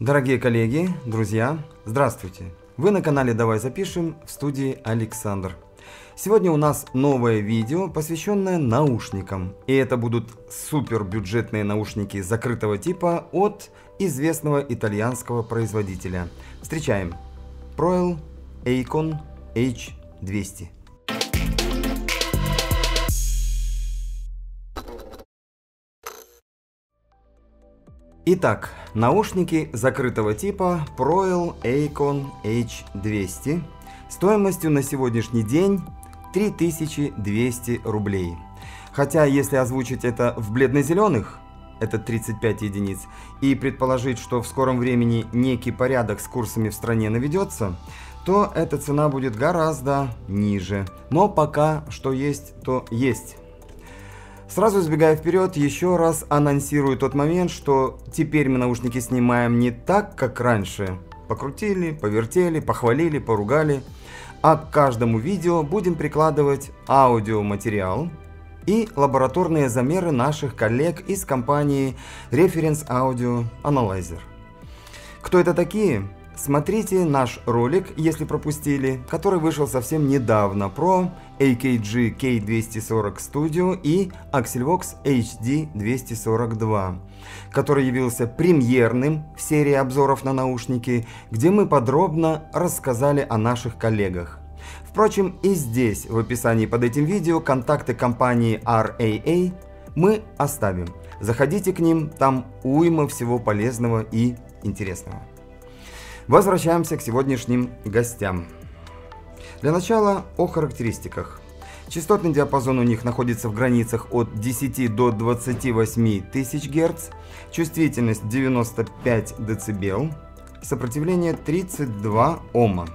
Дорогие коллеги, друзья, здравствуйте! Вы на канале «Давай запишем», в студии Александр. Сегодня у нас новое видео, посвященное наушникам. И это будут супер бюджетные наушники закрытого типа от известного итальянского производителя. Встречаем! Proel EIKON H200. Итак, наушники закрытого типа Proel EIKON H200 стоимостью на сегодняшний день 3200 рублей. Хотя, если озвучить это в бледно-зеленых, это 35 единиц, и предположить, что в скором времени некий порядок с курсами в стране наведется, то эта цена будет гораздо ниже. Но пока что есть, то есть. Сразу сбегая вперед, еще раз анонсирую тот момент, что теперь мы наушники снимаем не так, как раньше. Покрутили, повертели, похвалили, поругали. А к каждому видео будем прикладывать аудиоматериал и лабораторные замеры наших коллег из компании Reference Audio Analyzer. Кто это такие? Смотрите наш ролик, если пропустили, который вышел совсем недавно, про AKG K240 Studio и Axelvox HD 242, который явился премьерным в серии обзоров на наушники, где мы подробно рассказали о наших коллегах. Впрочем, и здесь, в описании под этим видео, контакты компании RAA мы оставим. Заходите к ним, там уйма всего полезного и интересного. Возвращаемся к сегодняшним гостям. Для начала о характеристиках. Частотный диапазон у них находится в границах от 10 до 28 тысяч Гц, чувствительность 95 дБ, сопротивление 32 Ом.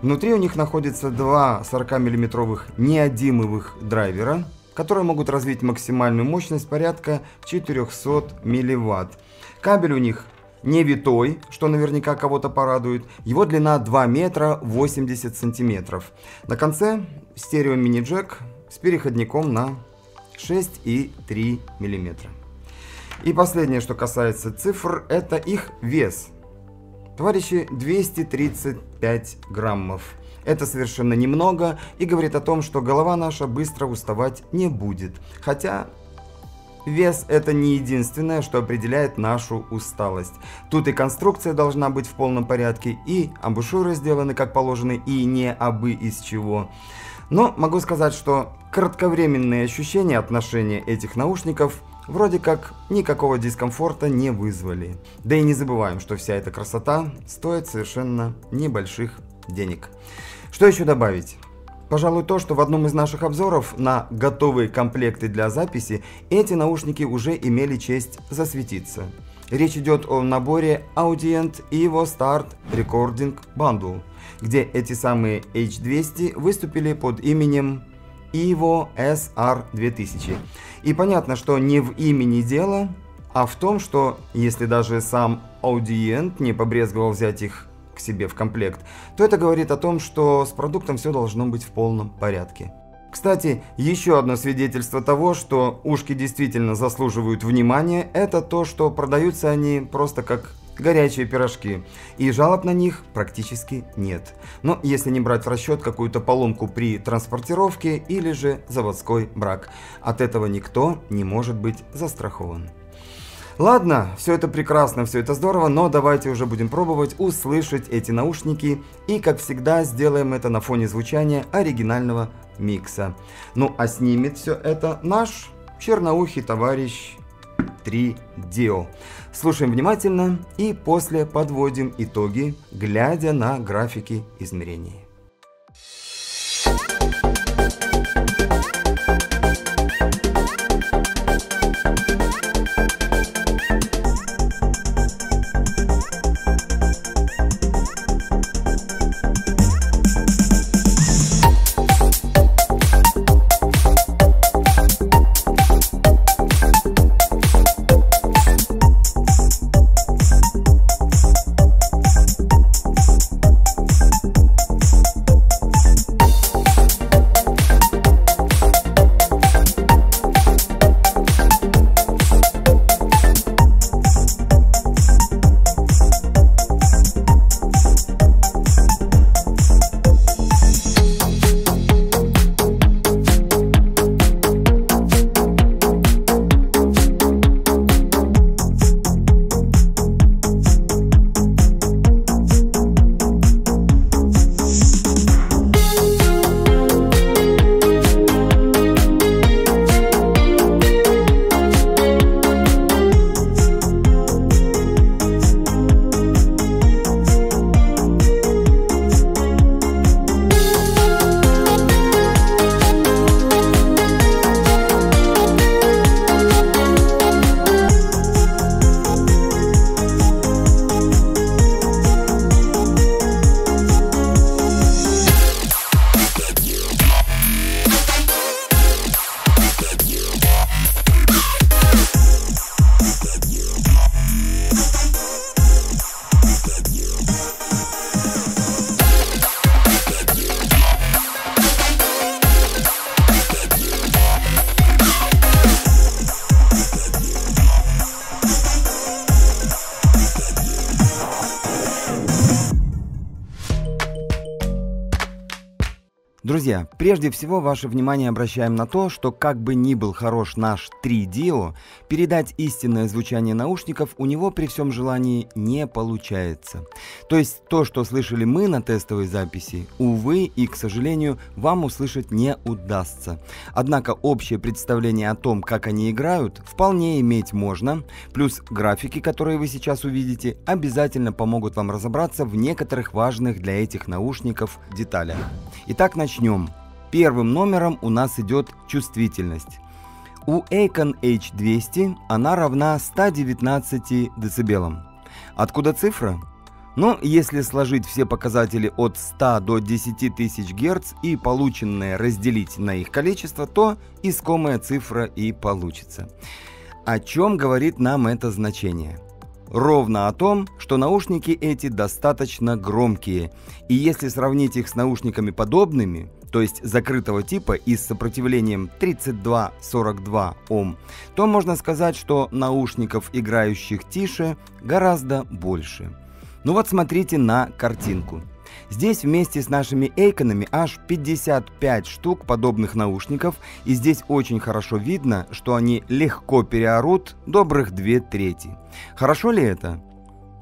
Внутри у них находится два 40-мм неодимовых драйвера, которые могут развить максимальную мощность порядка 400 мВт. Кабель у них не витой, что наверняка кого-то порадует. Его длина 2 метра 80 сантиметров. На конце стерео мини-джек с переходником на 6,3 мм. И последнее, что касается цифр, это их вес. Товарищи, 235 граммов. Это совершенно немного и говорит о том, что голова наша быстро уставать не будет. Хотя вес – это не единственное, что определяет нашу усталость. Тут и конструкция должна быть в полном порядке, и амбушюры сделаны как положено, и не абы из чего. Но могу сказать, что кратковременные ощущения отношения этих наушников вроде как никакого дискомфорта не вызвали. Да и не забываем, что вся эта красота стоит совершенно небольших денег. Что еще добавить? Пожалуй, то, что в одном из наших обзоров на готовые комплекты для записи эти наушники уже имели честь засветиться. Речь идет о наборе Audient EVO Start Recording Bundle, где эти самые H200 выступили под именем EVO SR2000. И понятно, что не в имени дело, а в том, что если даже сам Audient не побрезговал взять их к себе в комплект, то это говорит о том, что с продуктом все должно быть в полном порядке. Кстати, еще одно свидетельство того, что ушки действительно заслуживают внимания, это то, что продаются они просто как горячие пирожки, и жалоб на них практически нет. Но если не брать в расчет какую-то поломку при транспортировке или же заводской брак, от этого никто не может быть застрахован. Ладно, все это прекрасно, все это здорово, но давайте уже будем пробовать услышать эти наушники и, как всегда, сделаем это на фоне звучания оригинального микса. Ну а снимет все это наш черноухий товарищ 3Dio. Слушаем внимательно и после подводим итоги, глядя на графики измерений. Друзья, прежде всего ваше внимание обращаем на то, что как бы ни был хорош наш 3Dio, передать истинное звучание наушников у него при всем желании не получается. То есть то, что слышали мы на тестовой записи, увы и, к сожалению, вам услышать не удастся. Однако общее представление о том, как они играют, вполне иметь можно, плюс графики, которые вы сейчас увидите, обязательно помогут вам разобраться в некоторых важных для этих наушников деталях. Итак, начнем. Первым номером у нас идет чувствительность. У EIKON H200 она равна 119 дБ. Откуда цифра? Но если сложить все показатели от 100 до 10 тысяч Гц и полученное разделить на их количество, то искомая цифра и получится. О чем говорит нам это значение? Ровно о том, что наушники эти достаточно громкие, и если сравнить их с наушниками подобными, то есть закрытого типа и с сопротивлением 32-42 Ом, то можно сказать, что наушников, играющих тише, гораздо больше. Ну вот смотрите на картинку. Здесь вместе с нашими эйконами аж 55 штук подобных наушников, и здесь очень хорошо видно, что они легко переорут добрых 2/3. Хорошо ли это?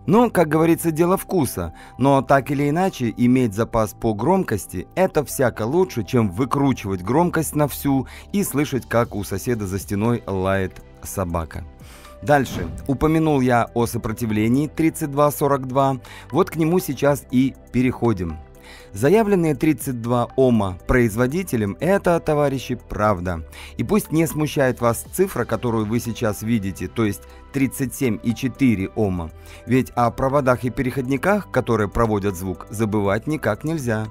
Ну, как говорится, дело вкуса, но так или иначе иметь запас по громкости – это всяко лучше, чем выкручивать громкость на всю и слышать, как у соседа за стеной лает собака. Дальше. Упомянул я о сопротивлении 32-42, вот к нему сейчас и переходим. Заявленные 32 Ома производителем – это, товарищи, правда. И пусть не смущает вас цифра, которую вы сейчас видите, то есть 37,4 Ома, ведь о проводах и переходниках, которые проводят звук, забывать никак нельзя.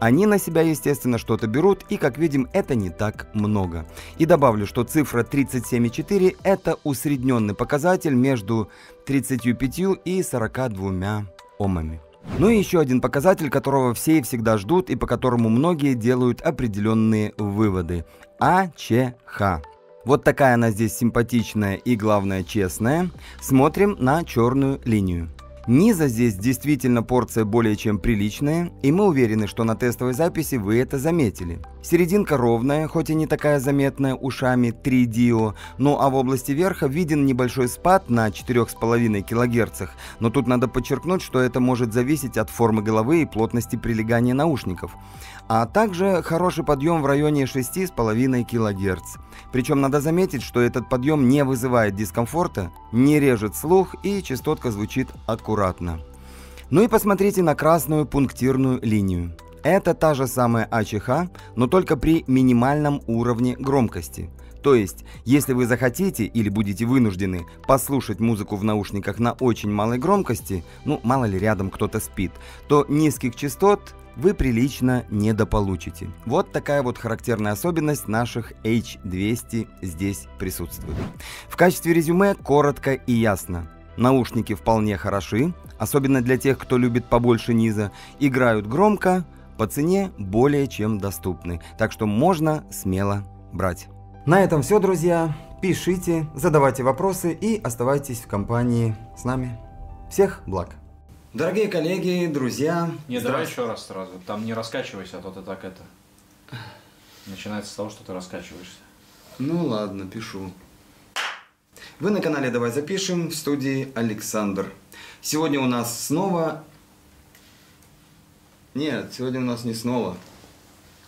Они на себя, естественно, что-то берут, и, как видим, это не так много. И добавлю, что цифра 37,4 – это усредненный показатель между 35 и 42 Омами. Ну и еще один показатель, которого все и всегда ждут, и по которому многие делают определенные выводы – АЧХ. Вот такая она здесь симпатичная и, главное, честная. Смотрим на черную линию. Низа здесь действительно порция более чем приличная, и мы уверены, что на тестовой записи вы это заметили. Серединка ровная, хоть и не такая заметная ушами 3Dio, ну а в области верха виден небольшой спад на 4,5 кГц, но тут надо подчеркнуть, что это может зависеть от формы головы и плотности прилегания наушников. А также хороший подъем в районе 6,5 кГц. Причем надо заметить, что этот подъем не вызывает дискомфорта, не режет слух и частотка звучит аккуратно. Ну и посмотрите на красную пунктирную линию. Это та же самая АЧХ, но только при минимальном уровне громкости. То есть, если вы захотите или будете вынуждены послушать музыку в наушниках на очень малой громкости, ну мало ли рядом кто-то спит, то низких частот вы прилично недополучите. Вот такая вот характерная особенность наших H200 здесь присутствует. В качестве резюме коротко и ясно. Наушники вполне хороши, особенно для тех, кто любит побольше низа, играют громко, по цене более чем доступны, так что можно смело брать. На этом все, друзья. Пишите, задавайте вопросы и оставайтесь в компании с нами. Всех благ! Дорогие коллеги, друзья... Не, давай еще раз сразу. Там не раскачивайся, а то ты так это... Начинается с того, что ты раскачиваешься. Ну ладно, пишу. Вы на канале «Давай запишем», в студии Александр. Сегодня у нас снова... Нет, сегодня у нас не снова.